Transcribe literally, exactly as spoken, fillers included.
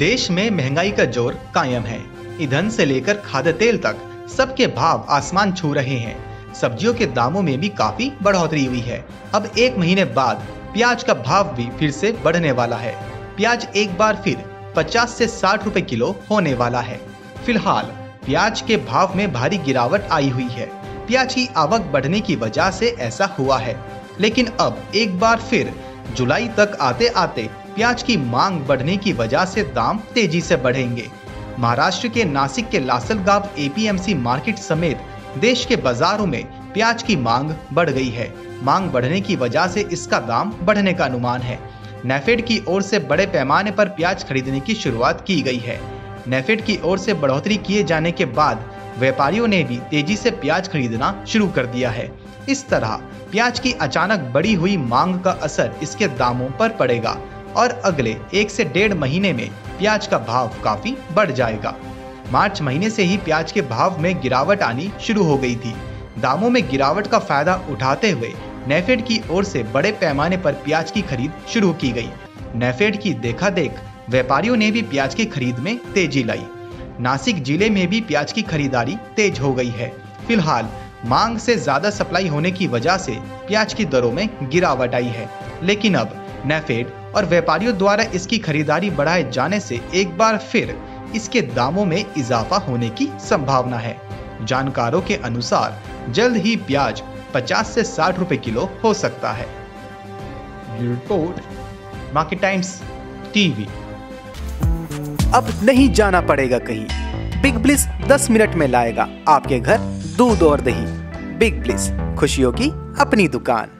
देश में महंगाई का जोर कायम है। ईंधन से लेकर खाद्य तेल तक सबके भाव आसमान छू रहे हैं। सब्जियों के दामों में भी काफी बढ़ोतरी हुई है। अब एक महीने बाद प्याज का भाव भी फिर से बढ़ने वाला है। प्याज एक बार फिर पचास से साठ रुपए किलो होने वाला है। फिलहाल प्याज के भाव में भारी गिरावट आई हुई है। प्याज की आवक बढ़ने की वजह से ऐसा हुआ है, लेकिन अब एक बार फिर जुलाई तक आते आते प्याज की मांग बढ़ने की वजह से दाम तेजी से बढ़ेंगे। महाराष्ट्र के नासिक के लासलगांव एपीएमसी मार्केट समेत देश के बाजारों में प्याज की मांग बढ़ गई है। मांग बढ़ने की वजह से इसका दाम बढ़ने का अनुमान है। नैफेड की ओर से बड़े पैमाने पर प्याज खरीदने की शुरुआत की गई है। नैफेड की ओर से बढ़ोतरी किए जाने के बाद व्यापारियों ने भी तेजी से प्याज खरीदना शुरू कर दिया है। इस तरह प्याज की अचानक बढ़ी हुई मांग का असर इसके दामों पर पड़ेगा और अगले एक से डेढ़ महीने में प्याज का भाव काफी बढ़ जाएगा। मार्च महीने से ही प्याज के भाव में गिरावट आनी शुरू हो गई थी। दामों में गिरावट का फायदा उठाते हुए नैफेड की ओर से बड़े पैमाने पर प्याज की खरीद शुरू की गई। नैफेड की देखा देख व्यापारियों ने भी प्याज की खरीद में तेजी लाई। नासिक जिले में भी प्याज की खरीदारी तेज हो गई है। फिलहाल मांग से ज्यादा सप्लाई होने की वजह से प्याज की दरों में गिरावट आई है, लेकिन अब नैफेड और व्यापारियों द्वारा इसकी खरीदारी बढ़ाए जाने से एक बार फिर इसके दामों में इजाफा होने की संभावना है। जानकारों के अनुसार जल्द ही प्याज पचास से साठ रुपए किलो हो सकता है। Report market times TV. अब नहीं जाना पड़ेगा कहीं, बिगब्लिस दस मिनट में लाएगा आपके घर दूध और दही। बिगब्लिस, खुशियों की अपनी दुकान।